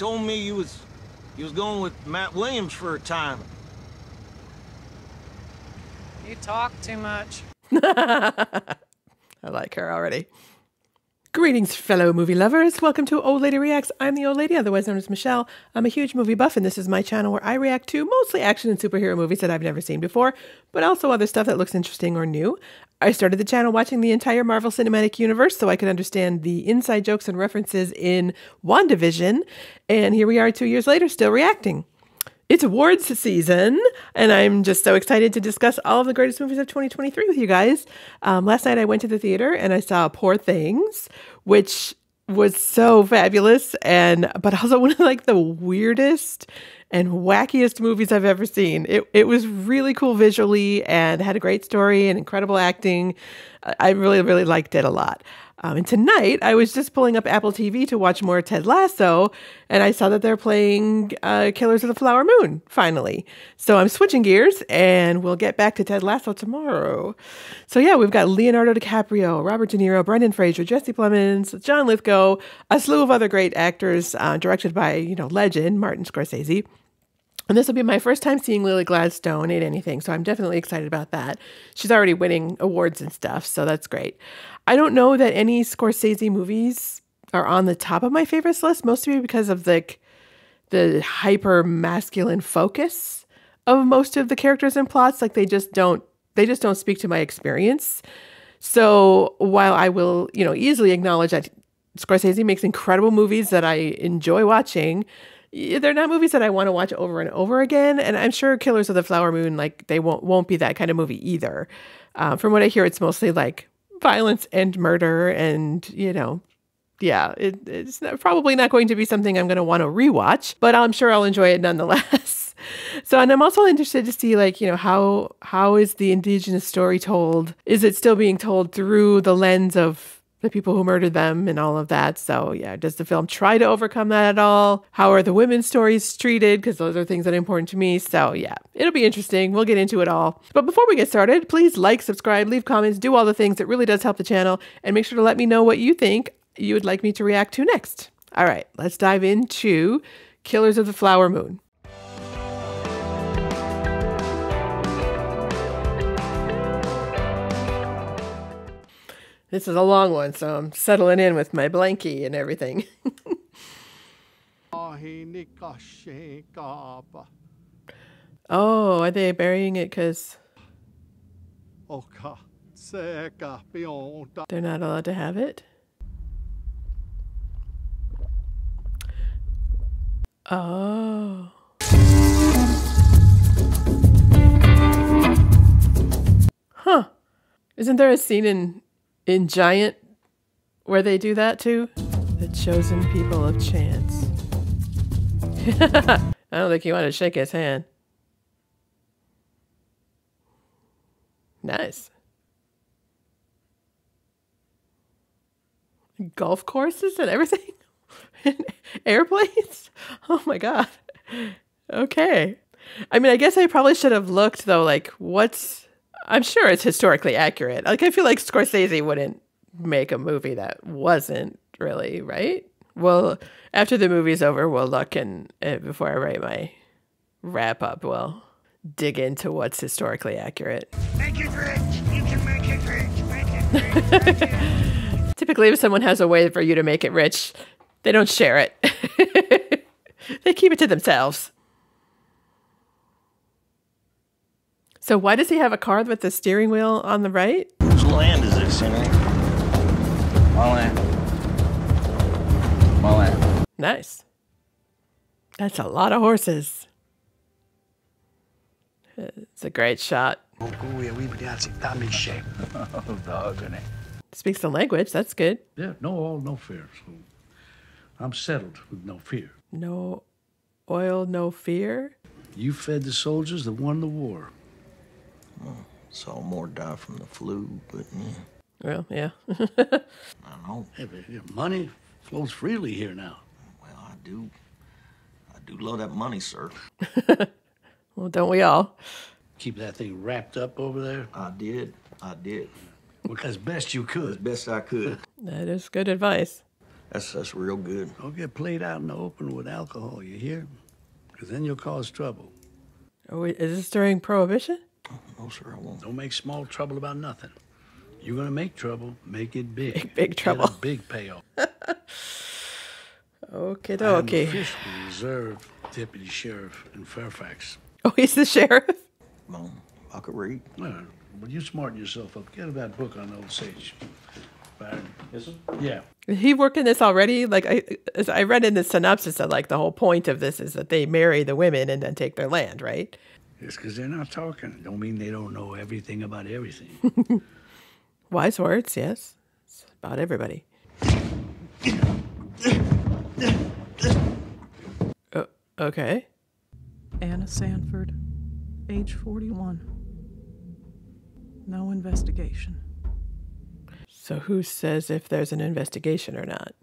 told me you was going with Matt Williams for a time. You talk too much. I like her already. Greetings, fellow movie lovers. Welcome to Old Lady Reacts. I'm the Old Lady, otherwise known as Michelle. I'm a huge movie buff, and this is my channel where I react to mostly action and superhero movies that I've never seen before, but also other stuff that looks interesting or new. I started the channel watching the entire Marvel Cinematic Universe so I could understand the inside jokes and references in WandaVision, and here we are 2 years later still reacting. It's awards season, and I'm just so excited to discuss all of the greatest movies of 2023 with you guys. Last night I went to the theater and I saw Poor Things, which was so fabulous, but also one of like the weirdest and wackiest movies I've ever seen. It was really cool visually and had a great story and incredible acting. I really liked it a lot. And tonight, I was just pulling up Apple TV to watch more Ted Lasso, and I saw that they're playing Killers of the Flower Moon, finally. So I'm switching gears, and we'll get back to Ted Lasso tomorrow. So yeah, we've got Leonardo DiCaprio, Robert De Niro, Brendan Fraser, Jesse Plemons, John Lithgow, a slew of other great actors, directed by, you know, legend Martin Scorsese. And this will be my first time seeing Lily Gladstone in anything, so I'm definitely excited about that. She's already winning awards and stuff, so that's great. I don't know that any Scorsese movies are on the top of my favorites list, mostly because of the hyper-masculine focus of most of the characters and plots. Like they just don't speak to my experience. So while I will, you know, easily acknowledge that Scorsese makes incredible movies that I enjoy watching, they're not movies that I want to watch over and over again, and I'm sure Killers of the Flower Moon, like, they won't be that kind of movie either. From what I hear, it's mostly like violence and murder, and, you know, yeah, it's not, probably not going to be something I'm going to want to rewatch, but I'm sure I'll enjoy it nonetheless. So, and I'm also interested to see, like, you know, how is the indigenous story told? Is it still being told through the lens of the people who murdered them and all of that? So yeah, does the film try to overcome that at all? How are the women's stories treated? Because those are things that are important to me. So yeah, it'll be interesting. We'll get into it all. But before we get started, please like, subscribe, leave comments, do all the things. It really does help the channel. And make sure to let me know what you think you would like me to react to next. All right, let's dive into Killers of the Flower Moon. This is a long one, so I'm settling in with my blankie and everything. Oh, are they burying it because they're not allowed to have it? Oh. Huh. Isn't there a scene in Giant where they do that too? The chosen people of chance. I don't think he wanted to shake his hand. Nice. Golf courses and everything? Airplanes? Oh my god. Okay. I mean, I guess I probably should have looked though, like what's... I'm sure it's historically accurate. Like, I feel like Scorsese wouldn't make a movie that wasn't really, right? Well, after the movie's over, we'll look and before I write my wrap up, we'll dig into what's historically accurate. Make it rich. You can make it rich. Make it rich. Typically, if someone has a way for you to make it rich, they don't share it. They keep it to themselves. So why does he have a car with the steering wheel on the right? Whose land is this, Henry? My land. My land. Nice. That's a lot of horses. It's a great shot. Speaks the language, that's good. Yeah, no oil, no fear. So I'm settled with no fear. No oil, no fear? You fed the soldiers that won the war. Well, saw more die from the flu, but yeah. Well, yeah. I don't know. Hey, but money flows freely here now. Well, I do love that money, sir. Well, don't we all? Keep that thing wrapped up over there. I did. Well, as best you could. As best I could. That is good advice. That's real good. Don't get played out in the open with alcohol, you hear? Because then you'll cause trouble. Oh, is this during Prohibition? Oh, no, sir, I won't. Don't make small trouble about nothing. You're going to make trouble, make it big. Make big trouble. Get a big payoff. Okay, okay. I'm officially reserve deputy sheriff in Fairfax. Oh, he's the sheriff? Mom, I could read. Well, you smarten yourself up. Get that book on Old Sage. Byron. Yes, sir? Yeah. Did he work in this already? Like, I read in the synopsis that, like, the whole point of this is that they marry the women and then take their land, right? It's because they're not talking. It don't mean they don't know everything about everything. Wise words, yes. It's about everybody. Okay. Anna Sanford, age 41. No investigation. So who says if there's an investigation or not?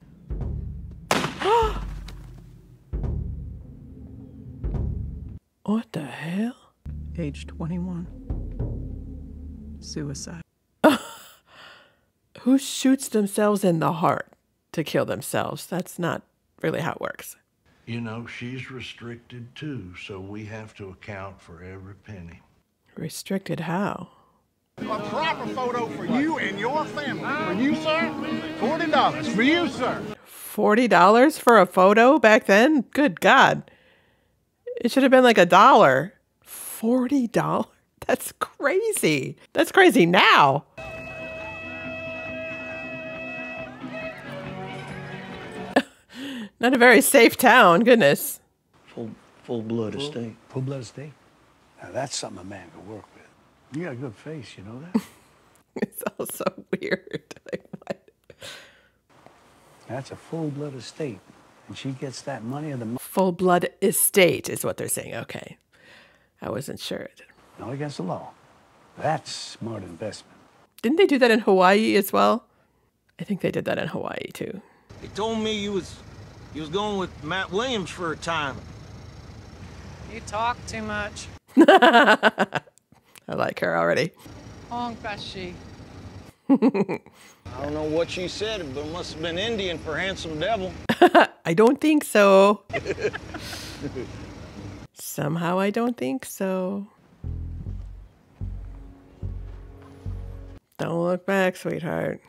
What the hell? Age 21. Suicide. Who shoots themselves in the heart to kill themselves? That's not really how it works. You know, she's restricted too, so we have to account for every penny. Restricted how? A proper photo for you and your family. For you, sir, $40. For you, sir. $40 for a photo back then? Good God. It should have been like $1. $40? That's crazy. That's crazy now. Not a very safe town, goodness. Full-blood estate. Full-blood estate? Now, that's something a man can work with. You got a good face, you know that? It's all so weird. Like, what? That's a full-blood estate. And she gets that money of the... Full-blood estate is what they're saying. Okay. I wasn't sure. No, against the law. That's smart investment. Didn't they do that in Hawaii as well? I think they did that in Hawaii, too. They told me you was going with Matt Williams for a time. You talk too much. I like her already. I don't know what she said, but it must have been Indian for handsome devil. I don't think so. Somehow I don't think so. Don't look back, sweetheart.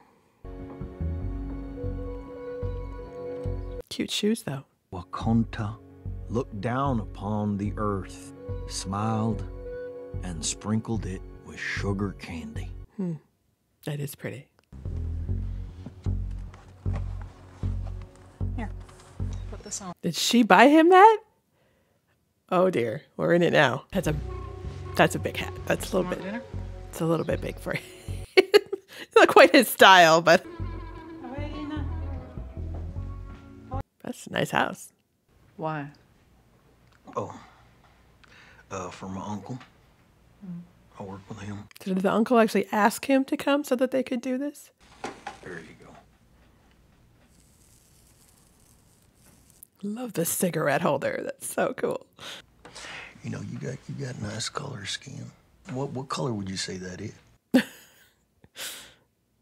Cute shoes, though. Wakonta looked down upon the earth, smiled, and sprinkled it with sugar candy. Hmm. That is pretty. Here, put this on. Did she buy him that? Oh, dear. We're in it now. That's a big hat. That's a little bit... Dinner? It's a little bit big for him. It's not quite his style, but... That's a nice house. Why? Oh, for my uncle. Mm. I work with him. Did the uncle actually ask him to come so that they could do this? There you go. Love the cigarette holder. That's so cool. You know, you got nice color skin. What color would you say that is?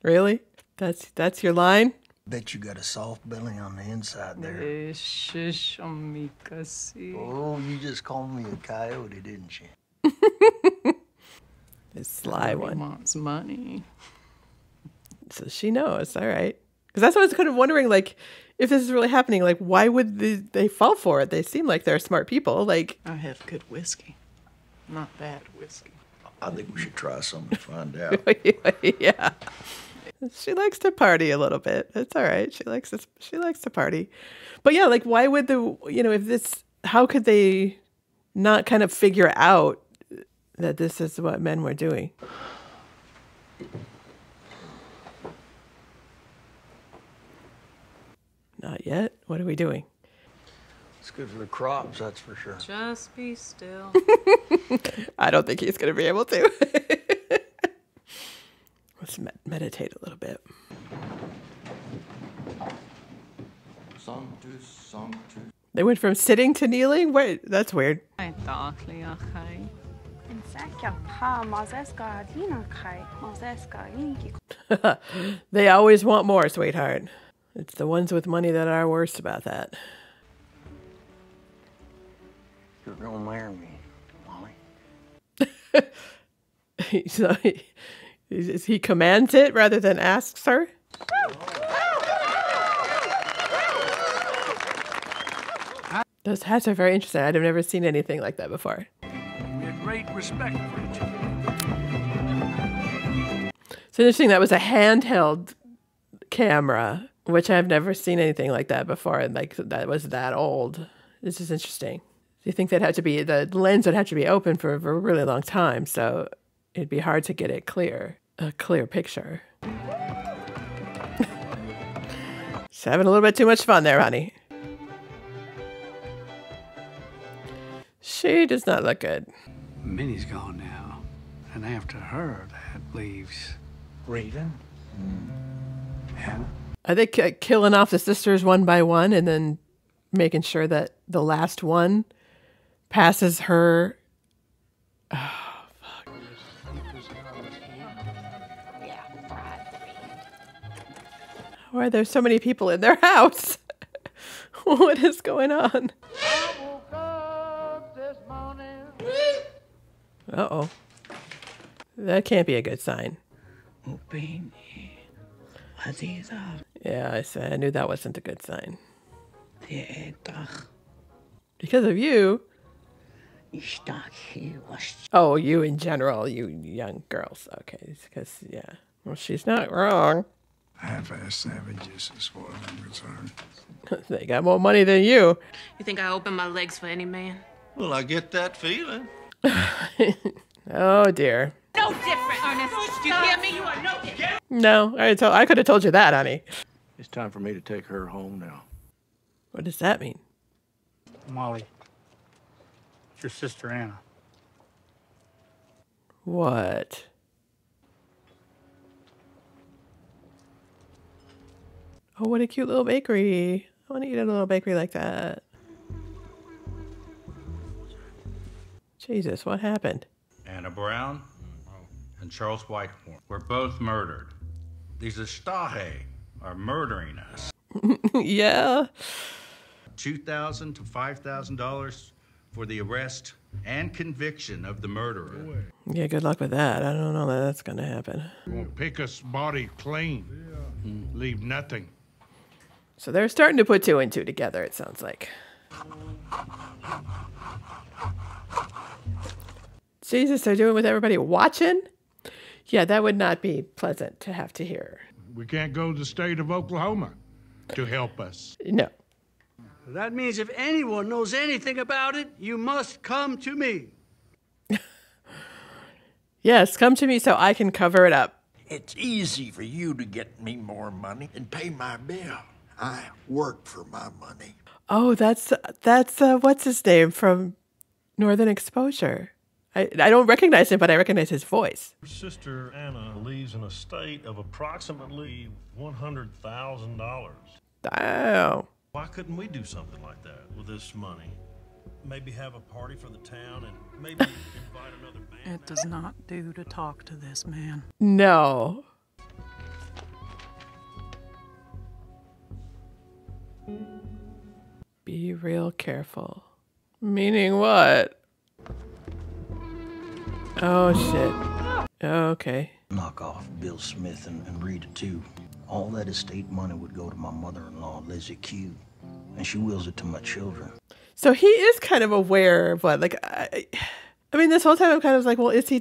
Really? That's your line? Bet you got a soft belly on the inside there. Oh, you just called me a coyote, didn't you? This sly one. Wants money. So she knows, all right. Because that's what I was kind of wondering, like, if this is really happening, like, why would they fall for it? They seem like they're smart people, like... I have good whiskey. Not bad whiskey. I think we should try some to find out. Yeah. She likes to party a little bit. It's all right. She likes to party. But yeah, like, why would how could they not kind of figure out that this is what men were doing? Not yet. What are we doing? It's good for the crops, that's for sure. Just be still. I don't think he's going to be able to. Let's meditate a little bit. They went from sitting to kneeling? Wait, that's weird. They always want more, sweetheart. It's the ones with money that are worst about that. You're going to marry me, Molly. So he commands it rather than asks her. Those hats are very interesting. I've never seen anything like that before. We had great respect for each other. It's interesting. That was a handheld camera, which I've never seen anything like that before. And like that was that old. This is interesting. You think that had to be, the lens would have to be open for a really long time, so it'd be hard to get it clear, a clear picture. Just having a little bit too much fun there, honey. She does not look good. Minnie's gone now, and after her, that leaves Rita. Yeah. Are they killing off the sisters one by one, and then making sure that the last one passes her? Oh, fuck. Why are there so many people in their house? What is going on? Uh-oh. That can't be a good sign. Yeah, I knew that wasn't a good sign. Because of you. Oh, you in general, you young girls. Okay, because, yeah. Well, she's not wrong. Half-ass savages, as far as I'm concerned. They got more money than you. You think I open my legs for any man? Well, I get that feeling. Oh, dear. No different, Ernest. Do you hear me? You are no different. No, I could have told you that, honey. It's time for me to take her home now. What does that mean? Molly, it's your sister Anna. What? Oh, what a cute little bakery. I want to eat at a little bakery like that. Jesus, what happened? Anna Brown and Charles Whitehorn were both murdered. These Estahe are murdering us. Yeah. $2,000 to $5,000 for the arrest and conviction of the murderer. Yeah, good luck with that. I don't know that that's going to happen. We'll pick his body clean, leave nothing. So they're starting to put two and two together, it sounds like. Jesus, they're doing with everybody watching? Yeah, that would not be pleasant to have to hear. We can't go to the state of Oklahoma to help us. No. That means if anyone knows anything about it, you must come to me. Yes, come to me so I can cover it up. It's easy for you to get me more money and pay my bill. I work for my money. Oh, that's what's his name from Northern Exposure. I don't recognize him, but I recognize his voice. Your sister Anna leaves an estate of approximately $100,000. Wow. Why couldn't we do something like that with this money? Maybe have a party for the town and maybe invite another man. It does not do to talk to this man. No. Be real careful. Meaning what? Oh, shit. Okay. Knock off Bill Smith and Rita, too. All that estate money would go to my mother-in-law, Lizzie Q. And she wills it to my children. So he is kind of aware of what, like, I mean, this whole time I'm kind of like, well, is he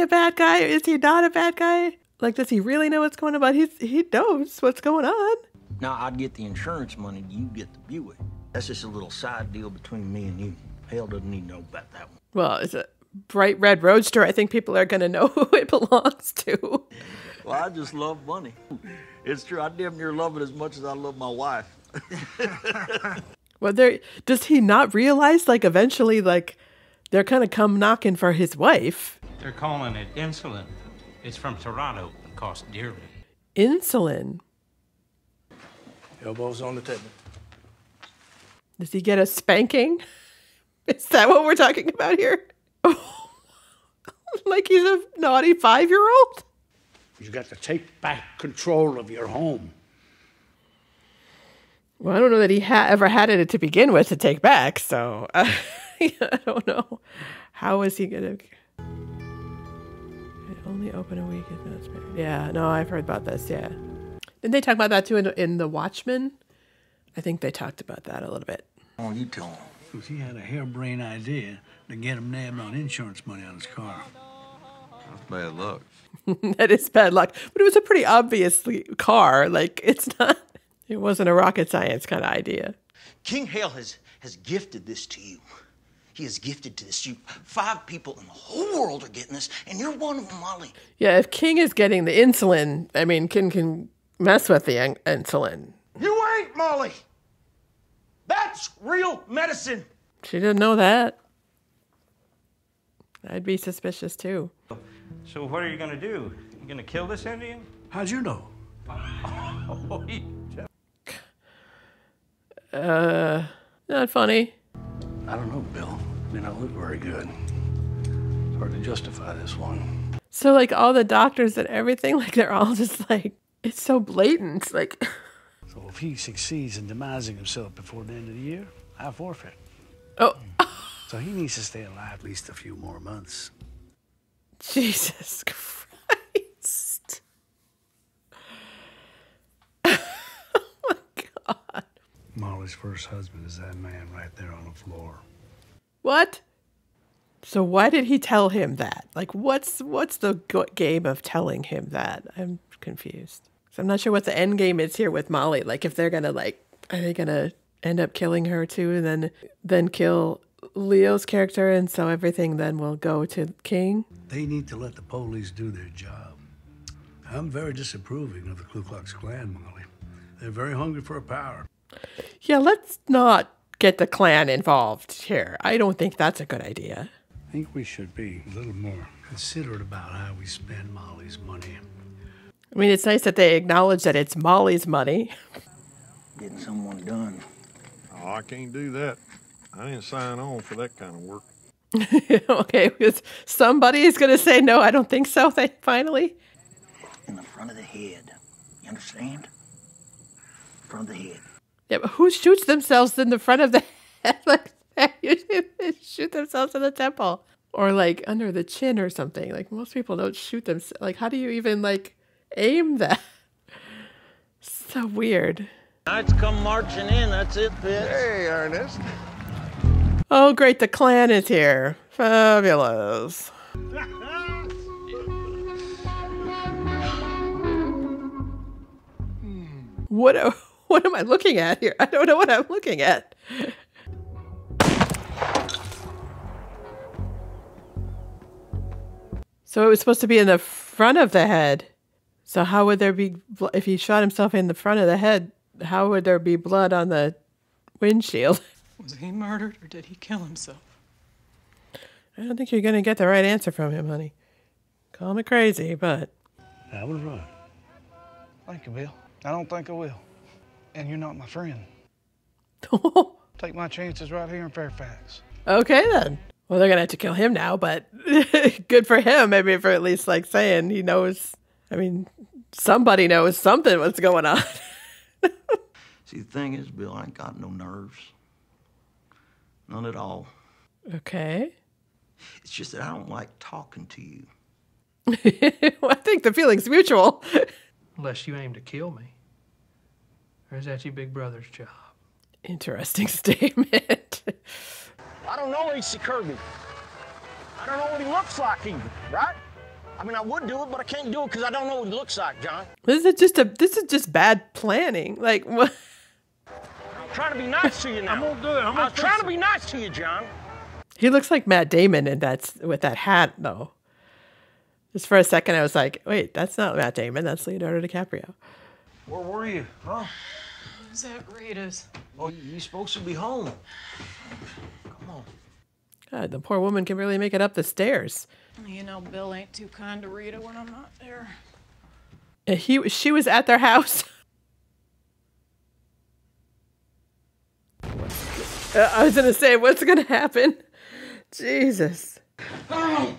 a bad guy? Or is he not a bad guy? Like, does he really know what's going on? But he knows what's going on. Now, I'd get the insurance money, you get the Buick. That's just a little side deal between me and you. Hale doesn't need to know about that one. Well, it's a bright red roadster. I think people are going to know who it belongs to. Well, I just love money. It's true. I damn near love it as much as I love my wife. Well, does he not realize, like, eventually, like, they're kind of come knocking for his wife? They're calling it insulin. It's from Toronto and costs dearly. Insulin. Elbows on the table. Does he get a spanking? Is that what we're talking about here? Like he's a naughty 5-year-old? You got to take back control of your home. Well, I don't know that he ever had it to begin with to take back, so I don't know. How is he going to... Only open a week. Yeah, no, I've heard about this, yeah. Didn't they talk about that, too, in The Watchmen? I think they talked about that a little bit. Oh, you told him. Because he had a harebrained idea to get him nabbed on insurance money on his car. That's bad luck. That is bad luck. But it was a pretty obvious car. Like, it's not... It wasn't a rocket science kind of idea. King Hale has gifted this to you. He has gifted to this. You 5 people in the whole world are getting this, and you're one of them, Molly. Yeah, if King is getting the insulin, I mean, King can mess with the insulin. You ain't, Molly. That's real medicine. She didn't know that. I'd be suspicious, too. So what are you going to do? You going to kill this Indian? How'd you know? Not funny. I don't know, Bill. I mean, I look very good. It's hard to justify this one. So, like, all the doctors and everything, like, they're all just like, it's so blatant. Like, so if he succeeds in demising himself before the end of the year, I forfeit. Oh. So he needs to stay alive at least a few more months. Jesus Christ. Oh, my God. Molly's first husband is that man right there on the floor. What? So why did he tell him that? Like, what's the game of telling him that? I'm confused. So I'm not sure what the end game is here with Molly. Like, if they're going to, like, are they going to end up killing her too and then kill Leo's character, and so everything then will go to King? They need to let the police do their job. I'm very disapproving of the Ku Klux Klan, Molly. They're very hungry for power. Yeah, let's not get the Klan involved here. I don't think that's a good idea. I think we should be a little more considerate about how we spend Molly's money. I mean, it's nice that they acknowledge that it's Molly's money. Getting someone done. Oh, I can't do that. I didn't sign on for that kind of work. Okay, because somebody is going to say, no, I don't think so, finally. In the front of the head. You understand? Front of the head. Yeah, but who shoots themselves in the front of the head like that? You shoot themselves in the temple or like under the chin or something. Like most people don't shoot themselves. Like how do you even like aim that? So weird. Knights come marching in. That's it, bitch. Hey, Ernest. Oh, great. The Klan is here. Fabulous. What am I looking at here? I don't know what I'm looking at. So it was supposed to be in the front of the head. So how would there be, if he shot himself in the front of the head, how would there be blood on the windshield? Was he murdered or did he kill himself? I don't think you're going to get the right answer from him, honey. Call me crazy, but... I would run. Thank you, Bill. I don't think I will. And you're not my friend. Take my chances right here in Fairfax. Okay, then. Well, they're going to have to kill him now, but good for him. Maybe for at least, like, saying he knows. I mean, somebody knows something what's going on. See, the thing is, Bill, I ain't got no nerves. None at all. Okay. It's just that I don't like talking to you. Well, I think the feeling's mutual. Unless you aim to kill me. Or is that your big brother's job? Interesting statement. I don't know H.C. Kirby. I don't know what he looks like even, right? I mean, I would do it, but I can't do it because I don't know what he looks like, John. This is just bad planning. Like, what? I'm trying to be nice to you now. I'm gonna do it. I'm trying to be nice to you, John. He looks like Matt Damon with that hat, though. Just for a second, I was like, wait, that's not Matt Damon. That's Leonardo DiCaprio. Where were you, huh? I was at Rita's. Oh, you're supposed to be home. Come on. God, the poor woman can really make it up the stairs. You know, Bill ain't too kind to Rita when I'm not there. And she was at their house. I was gonna say, what's gonna happen? Jesus. Oh.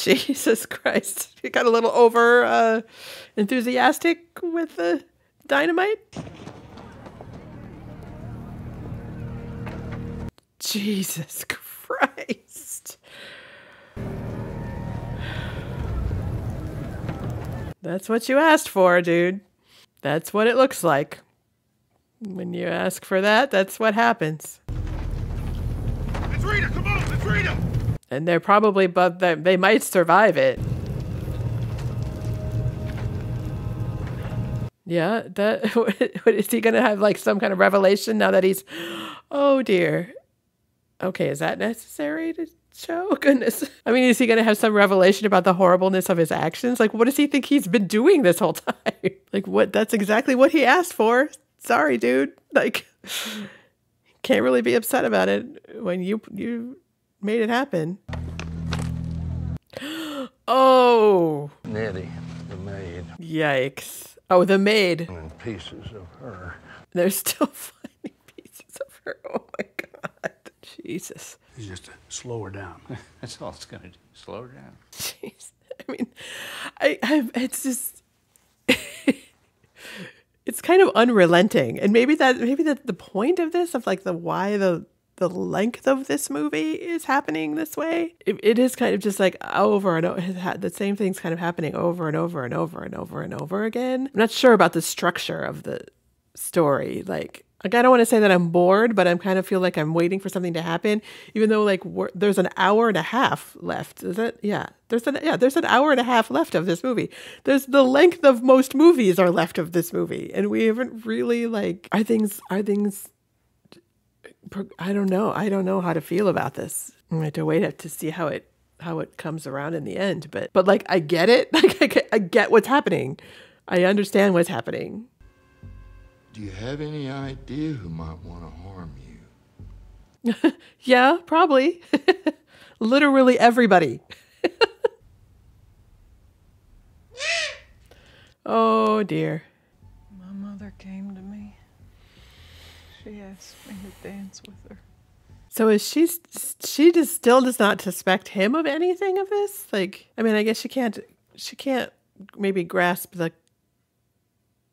Jesus Christ. You got a little over enthusiastic with the dynamite? Jesus Christ. That's what you asked for, dude. That's what it looks like. When you ask for that, that's what happens. It's Rita, come on, it's Rita! And they're probably, but they might survive it. Yeah, that, what, is he gonna have like some kind of revelation now that he's, oh dear. Okay, is that necessary to show? Goodness. I mean, is he gonna have some revelation about the horribleness of his actions? Like, what does he think he's been doing this whole time? Like, what, that's exactly what he asked for. Sorry, dude. Like, can't really be upset about it when you made it happen. Oh. Nettie, the maid. Yikes. Oh, the maid. And pieces of her. They're still finding pieces of her. Oh my God. Jesus. He's just slow her down. That's all it's gonna do. Slow her down. Jeez. I mean, it's just. It's kind of unrelenting, and maybe that the point of this, of like the why the length of this movie is happening this way. It is kind of just like over and over, the same thing's kind of happening over and over and over and over and over again. I'm not sure about the structure of the story. Like I don't want to say that I'm bored, but I'm kind of feel like I'm waiting for something to happen, even though like there's an hour and a half left. Is it? Yeah. There's an hour and a half left of this movie. There's the length of most movies are left of this movie. And we haven't really like, are things, I don't know. I don't know how to feel about this. I'm going to wait to see how it comes around in the end. But like, I get it. Like I get what's happening. I understand what's happening. Do you have any idea who might want to harm you? Yeah, probably. Literally everybody. Oh dear. My mother came to me. She asked me to dance with her. So is she just still does not suspect him of anything of this? Like, I mean, I guess she can't maybe grasp the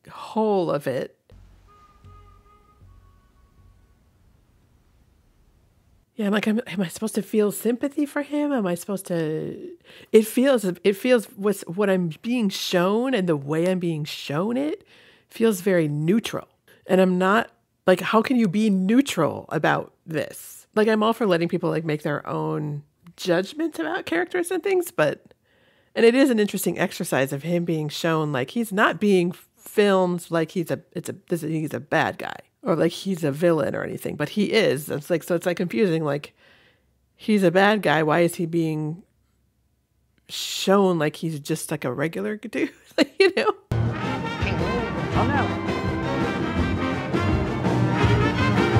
whole of it. Yeah, I'm like, am I supposed to feel sympathy for him? Am I supposed to? It feels what I'm being shown and the way I'm being shown it feels very neutral. And I'm not like, how can you be neutral about this? Like, I'm all for letting people like make their own judgments about characters and things, and it is an interesting exercise of him being shown like he's not being filmed like he's a bad guy. Or like he's a villain or anything, but he is. It's like, so it's like confusing. Like, he's a bad guy. Why is he being shown like he's just like a regular dude? Like, you know? Oh,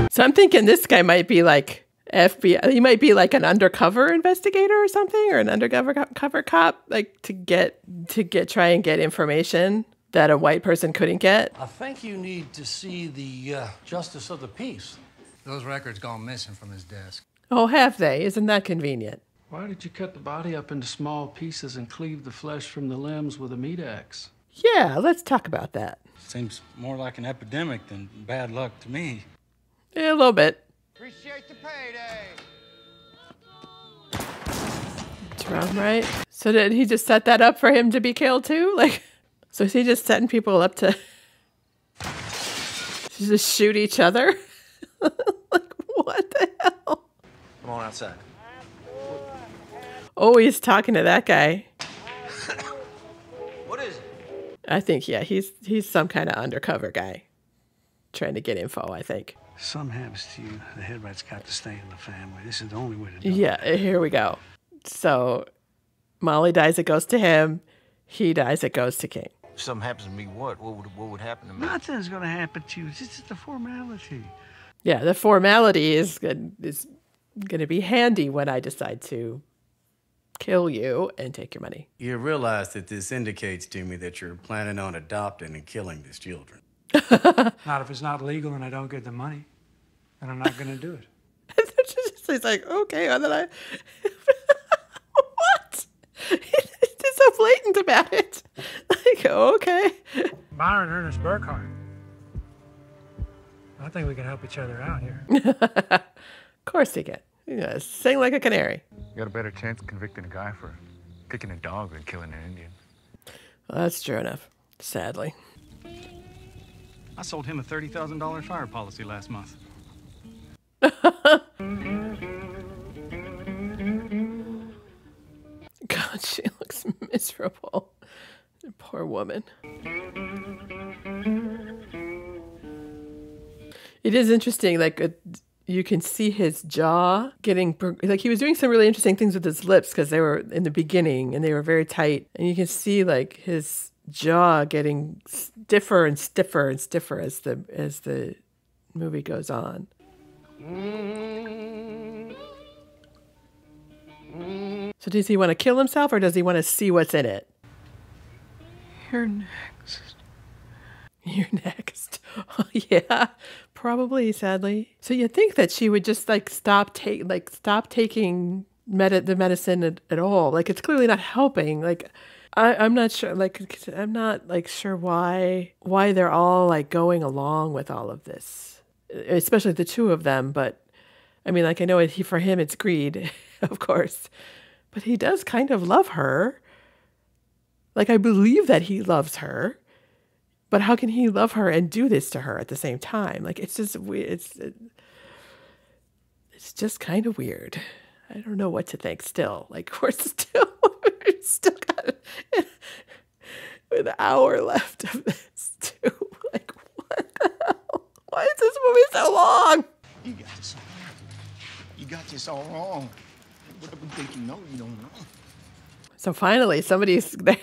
no. So I'm thinking this guy might be like FBI. He might be like an undercover investigator or something, or an undercover cop, like to try and get information that a white person couldn't get. I think you need to see the justice of the peace. Those records gone missing from his desk. Oh, have they? Isn't that convenient? Why did you cut the body up into small pieces and cleave the flesh from the limbs with a meat axe? Yeah, let's talk about that. Seems more like an epidemic than bad luck to me. Yeah, a little bit. Appreciate the payday. That's wrong, right? So did he just set that up for him to be killed too? Like... So is he just setting people up to just shoot each other? Like, what the hell? Come on outside. Oh, he's talking to that guy. What is it? I think, yeah, he's some kind of undercover guy trying to get info, I think. Something happens to you, the headright's got to stay in the family. This is the only way to do it. Yeah, here we go. So Molly dies, it goes to him. He dies, it goes to King. If something happens to me, what would happen to me? Nothing's going to happen to you. It's just the formality. Yeah, the formality is going to be handy when I decide to kill you and take your money. You realize that this indicates to me that you're planning on adopting and killing these children. Not if it's not legal and I don't get the money. And I'm not going to do it. He's like, okay, and then I... What? So blatant about it. Like, okay. Byron Ernest Burkhart. I think we can help each other out here. Of course he can. Yeah, sing like a canary. You got a better chance of convicting a guy for kicking a dog than killing an Indian. Well, that's true enough, sadly. I sold him a $30,000 fire policy last month. God, she looks miserable. Poor woman. It is interesting, like, you can see his jaw getting, like, he was doing some really interesting things with his lips because they were in the beginning and they were very tight. And you can see, like, his jaw getting stiffer and stiffer and stiffer as the movie goes on. So does he want to kill himself or does he want to see what's in it? You're next. You're next. Oh, yeah, probably, sadly. So you'd think that she would just like stop taking the medicine at all. Like, it's clearly not helping. Like, I'm not sure. Like, I'm not like sure why they're all like going along with all of this, especially the two of them. But I mean, like, I know for him it's greed, of course, but he does kind of love her. Like, I believe that he loves her, but how can he love her and do this to her at the same time? Like, it's just weird. It's just kind of weird. I don't know what to think still. Like, we're still got an hour left of this too. Like, what the hell? Why is this movie so long? You got this all wrong. You got this all wrong. What do you think you know? You don't know. So finally, somebody's there.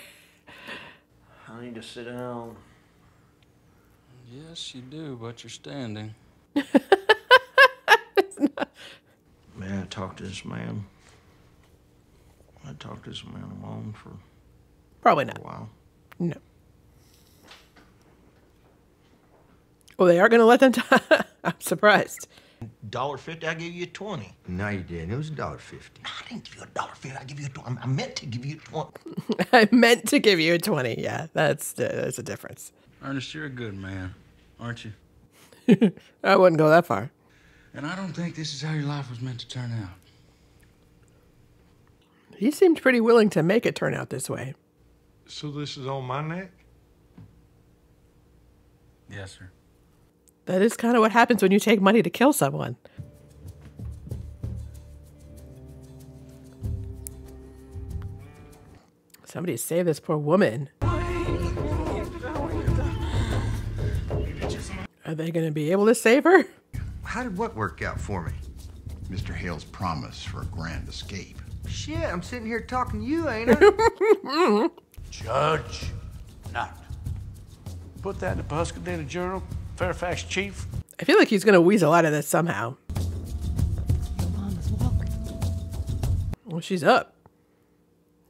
I need to sit down. Yes, you do, but you're standing. Man, I talked to this man. I talked to this man alone for probably not a while. No. Well, they are going to let them talk. I'm surprised. $1.50, I gave you 20. No, you didn't. It was $1.50. No, I didn't give you $1.50. I gave you 20. I meant to give you 20. I meant to give you 20. Yeah, that's a difference. Ernest, you're a good man, aren't you? I wouldn't go that far. And I don't think this is how your life was meant to turn out. He seemed pretty willing to make it turn out this way. So this is on my neck? Yes, sir. That is kind of what happens when you take money to kill someone. Somebody save this poor woman. Are they going to be able to save her? How did what work out for me? Mr. Hale's promise for a grand escape. Shit, I'm sitting here talking to you, ain't I? Judge not. Put that in the Pennsylvania Journal. Fairfax Chief. I feel like he's going to weasel out of this somehow. Your mom is walking. Well, she's up.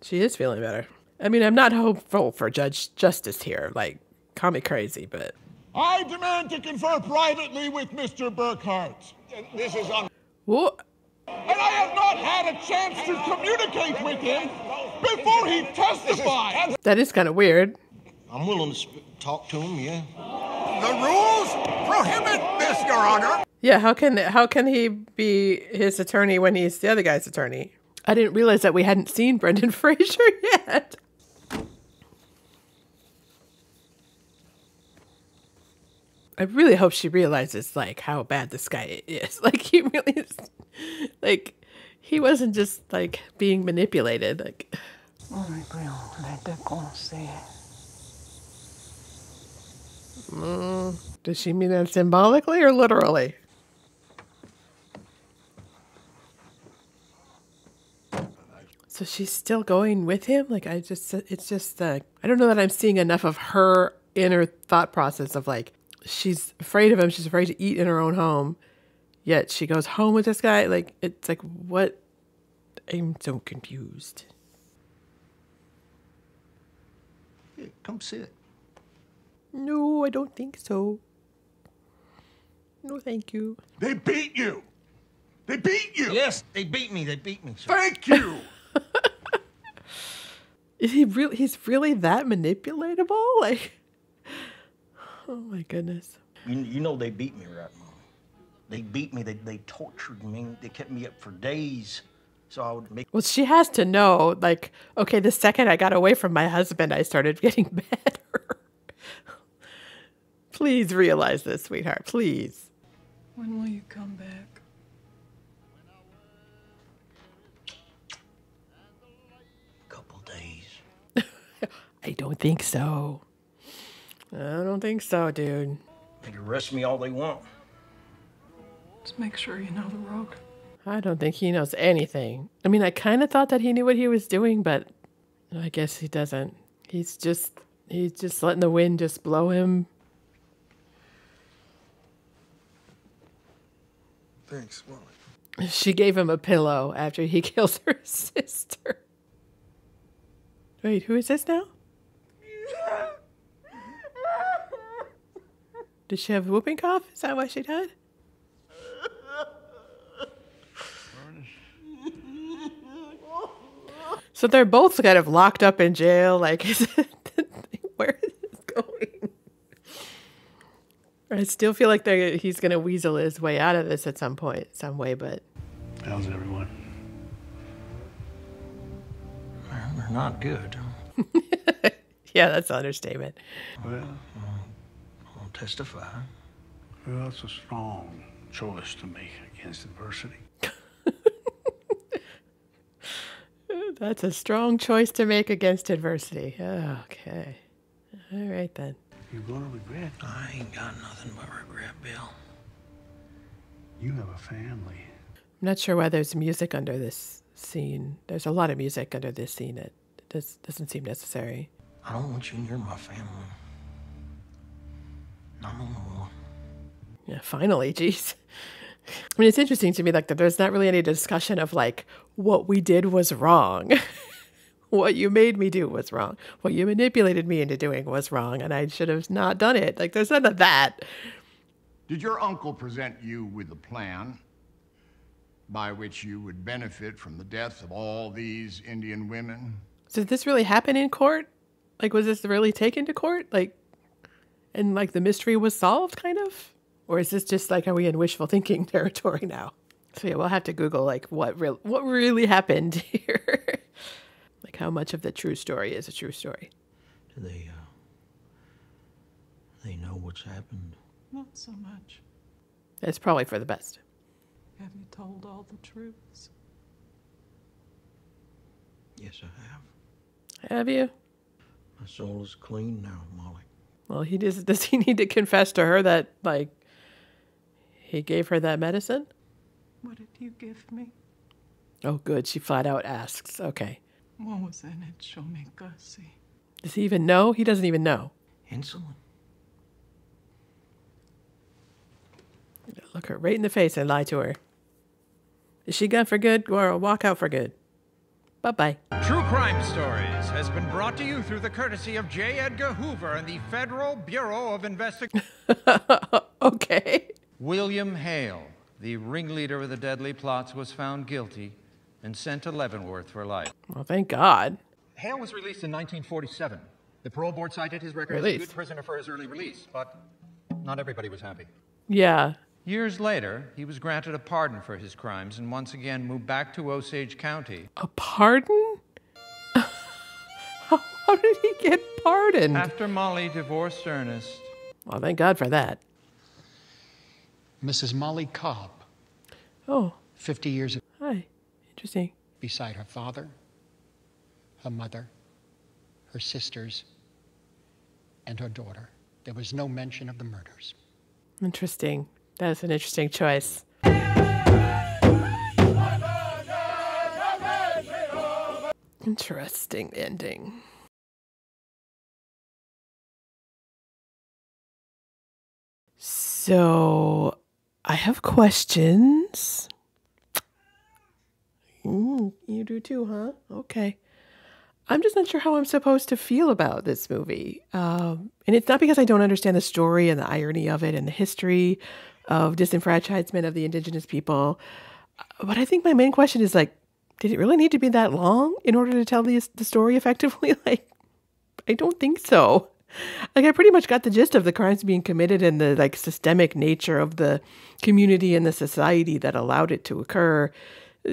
She is feeling better. I mean, I'm not hopeful for justice here. Like, call me crazy, but... I demand to confer privately with Mr. Burkhart. This is on... What? And I have not had a chance to communicate with him before he testified. That is kind of weird. I'm willing to talk to him, yeah. The rules prohibit this, Your Honor. Yeah, how can he be his attorney when he's the other guy's attorney? I didn't realize that we hadn't seen Brendan Fraser yet. I really hope she realizes like how bad this guy is. Like, he really is, like, he wasn't just like being manipulated. Like, does she mean that symbolically or literally? So she's still going with him? Like, it's just, I don't know that I'm seeing enough of her inner thought process of like, she's afraid of him. She's afraid to eat in her own home. Yet she goes home with this guy. Like, it's like, what? I'm so confused. Hey, come sit. No, I don't think so. No, thank you. They beat you. They beat you. Yes, they beat me. They beat me. Sir. Thank you. Is he really? He's really that manipulatable? Like, oh my goodness. You know they beat me, right, Molly? They beat me. They tortured me. They kept me up for days. So I would make... Well, she has to know, like, okay, the second I got away from my husband, I started getting better. Please realize this, sweetheart. Please. When will you come back? Couple days. I don't think so. I don't think so, dude. They can arrest me all they want. Just make sure you know the road. I don't think he knows anything. I mean, I kind of thought that he knew what he was doing, but I guess he doesn't. He's just letting the wind just blow him. Thanks, Molly. She gave him a pillow after he kills her sister. Wait, who is this now? Did she have whooping cough? Is that why she died? So they're both kind of locked up in jail. Like, where is this going? I still feel like he's going to weasel his way out of this at some point, some way, but... How's everyone? They're not good. Yeah, that's an understatement. Well, I'll testify. Well, that's a strong choice to make against adversity. That's a strong choice to make against adversity. Okay. All right, then. You're going to regret. I ain't got nothing but regret, Bill. You have a family. I'm not sure why there's music under this scene. There's a lot of music under this scene that doesn't seem necessary. I don't want you near my family. Not no more. Yeah, finally, jeez. I mean, it's interesting to me, like, that there's not really any discussion of, like, what we did was wrong. What you made me do was wrong. What you manipulated me into doing was wrong, and I should have not done it. Like, there's none of that. Did your uncle present you with a plan by which you would benefit from the death of all these Indian women? Did this really happen in court? Like, was this really taken to court? Like, and, like, the mystery was solved, kind of? Or is this just like, are we in wishful thinking territory now? So yeah, we'll have to Google like what really happened here. Like how much of the true story is a true story. Do they know what's happened? Not so much. It's probably for the best. Have you told all the truths? Yes, I have. Have you? My soul is clean now, Molly. Well, he does he need to confess to her that, like, he gave her that medicine? What did you give me? Oh, good. She flat out asks. Okay. What was in it? Show me, Gussie. Does he even know? He doesn't even know. Insulin. Look her right in the face and lie to her. Is she gone for good or a walkout for good? Bye-bye. True Crime Stories has been brought to you through the courtesy of J. Edgar Hoover and the Federal Bureau of Investigation. Okay. William Hale, the ringleader of the deadly plots, was found guilty and sent to Leavenworth for life. Well, thank God. Hale was released in 1947. The parole board cited his record as a good prisoner for his early release, but not everybody was happy. Yeah. Years later, he was granted a pardon for his crimes and once again moved back to Osage County. A pardon? How did he get pardoned? After Molly divorced Ernest. Well, thank God for that. Mrs. Molly Cobb. Oh. 50 years ago. Hi. Interesting. Beside her father, her mother, her sisters, and her daughter. There was no mention of the murders. Interesting. That's an interesting choice. Interesting ending. So, I have questions. You do too, huh? Okay. I'm just not sure how I'm supposed to feel about this movie. And it's not because I don't understand the story and the irony of it and the history of disenfranchisement of the indigenous people. But I think my main question is, like, did it really need to be that long in order to tell the story effectively? Like, I don't think so. Like, I pretty much got the gist of the crimes being committed and the, like, systemic nature of the community and the society that allowed it to occur.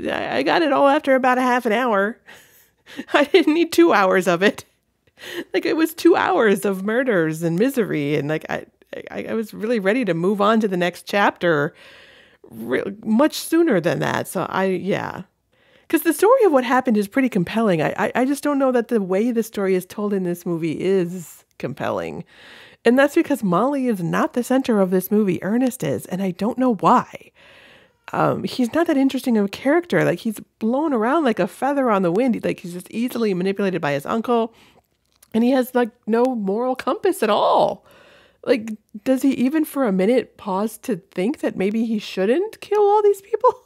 I got it all after about a half an hour. I didn't need 2 hours of it. Like, it was 2 hours of murders and misery. And, like, I was really ready to move on to the next chapter much sooner than that. So, yeah. Because the story of what happened is pretty compelling. I just don't know that the way the story is told in this movie is compelling. And that's because Molly is not the center of this movie. Ernest is. And I don't know why. He's not that interesting of a character. Like, he's blown around like a feather on the wind. Like, he's just easily manipulated by his uncle. And he has, like, no moral compass at all. Like, does he even for a minute pause to think that maybe he shouldn't kill all these people?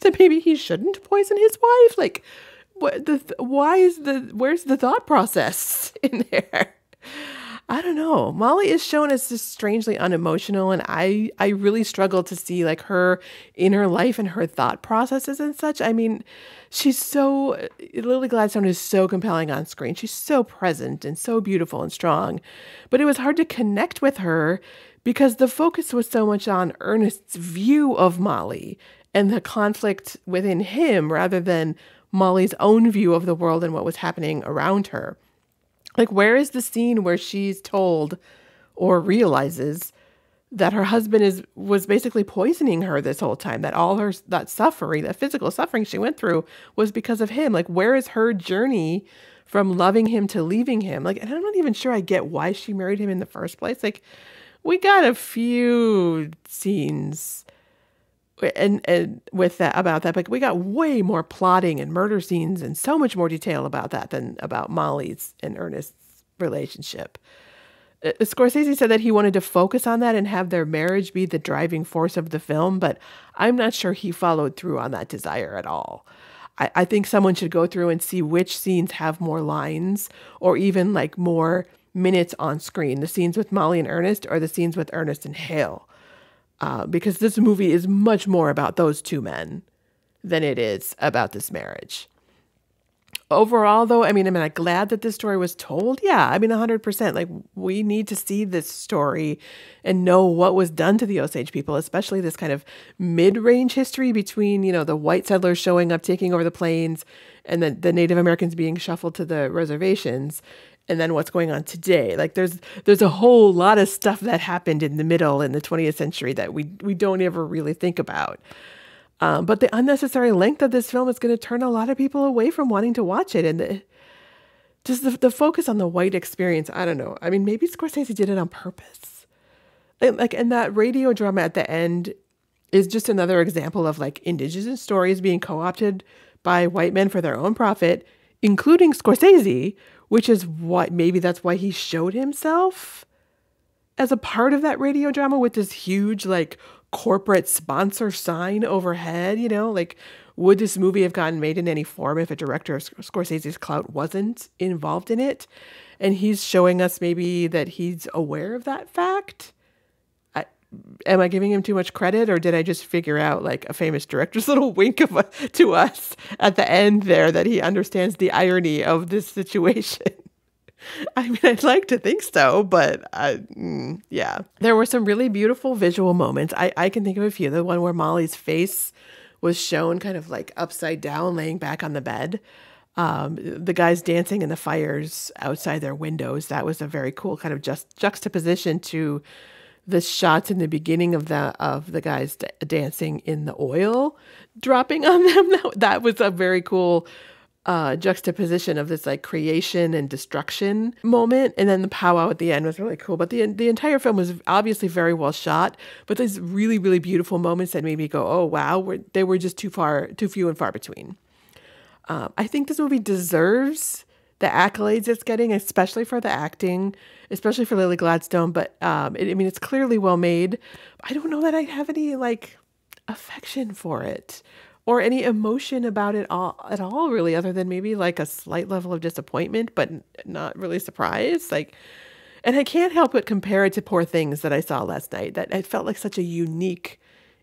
That maybe he shouldn't poison his wife? Like, what the, where's the thought process in there? I don't know. Molly is shown as just strangely unemotional, and I really struggle to see, like, her inner life and her thought processes and such. I mean, she's so, Lily Gladstone is so compelling on screen. She's so present and so beautiful and strong, but it was hard to connect with her because the focus was so much on Ernest's view of Molly and the conflict within him rather than Molly's own view of the world and what was happening around her. Like, where is the scene where she's told or realizes that her husband was basically poisoning her this whole time, that all her suffering, that physical suffering she went through was because of him? Like, where is her journey from loving him to leaving him? Like, and I'm not even sure I get why she married him in the first place. Like, we got a few scenes and with that about that, but we got way more plotting and murder scenes and so much more detail about that than about Molly's and Ernest's relationship. Scorsese said that he wanted to focus on that and have their marriage be the driving force of the film, but I'm not sure he followed through on that desire at all. I think someone should go through and see which scenes have more lines or even, like, more minutes on screen, the scenes with Molly and Ernest or the scenes with Ernest and Hale. Because this movie is much more about those two men than it is about this marriage. Overall, though, am I glad that this story was told? Yeah, 100%. Like, we need to see this story and know what was done to the Osage people, especially this kind of mid-range history between, you know, the white settlers showing up, taking over the plains, and then the Native Americans being shuffled to the reservations. And then what's going on today? Like, there's a whole lot of stuff that happened in the middle in the 20th century that we don't ever really think about. But the unnecessary length of this film is going to turn a lot of people away from wanting to watch it. And just the focus on the white experience, I don't know. I mean, maybe Scorsese did it on purpose. And that radio drama at the end is just another example of, like, indigenous stories being co-opted by white men for their own profit, including Scorsese, which is what, maybe that's why he showed himself as a part of that radio drama with this huge, like, corporate sponsor sign overhead, you know? Like, would this movie have gotten made in any form if a director of Scorsese's clout wasn't involved in it? And he's showing us maybe that he's aware of that fact. Am I giving him too much credit, or did I just figure out, like, a famous director's little wink to us at the end there that he understands the irony of this situation? I'd like to think so, but yeah. There were some really beautiful visual moments. I can think of a few. The one where Molly's face was shown kind of, like, upside down, laying back on the bed. The guys dancing in the fires outside their windows. That was a very cool kind of juxtaposition to the shots in the beginning of the guys dancing in the oil dropping on them. That was a very cool juxtaposition of this, like, creation and destruction moment. And then the powwow at the end was really cool. But the entire film was obviously very well shot. But there's really, really beautiful moments that made me go, oh wow, they were just too few and far between. I think this movie deserves the accolades it's getting, especially for the acting, especially for Lily Gladstone. But it's clearly well made. I don't know that I have any, like, affection for it or any emotion about it at all, really, other than maybe, like, a slight level of disappointment, but not really surprised. Like, and I can't help but compare it to Poor Things that I saw last night. That it felt like such a unique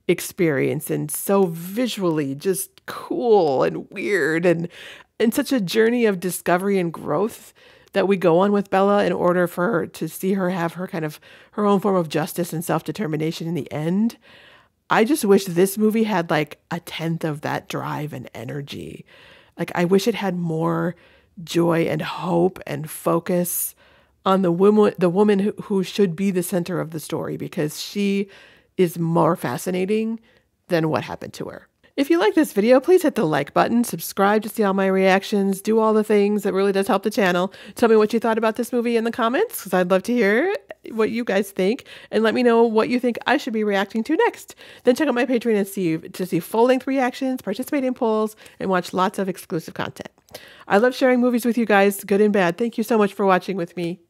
experience and so visually just cool and weird and such a journey of discovery and growth that we go on with Bella in order for her to see her have her kind of her own form of justice and self-determination in the end. I just wish this movie had like a tenth of that drive and energy. Like I wish it had more joy and hope and focus on the woman who should be the center of the story, because she is more fascinating than what happened to her. If you like this video, please hit the like button, subscribe to see all my reactions, do all the things. That really does help the channel. Tell me what you thought about this movie in the comments, because I'd love to hear what you guys think, and let me know what you think I should be reacting to next. Then check out my Patreon and see full-length reactions, participate in polls, and watch lots of exclusive content. I love sharing movies with you guys, good and bad. Thank you so much for watching with me.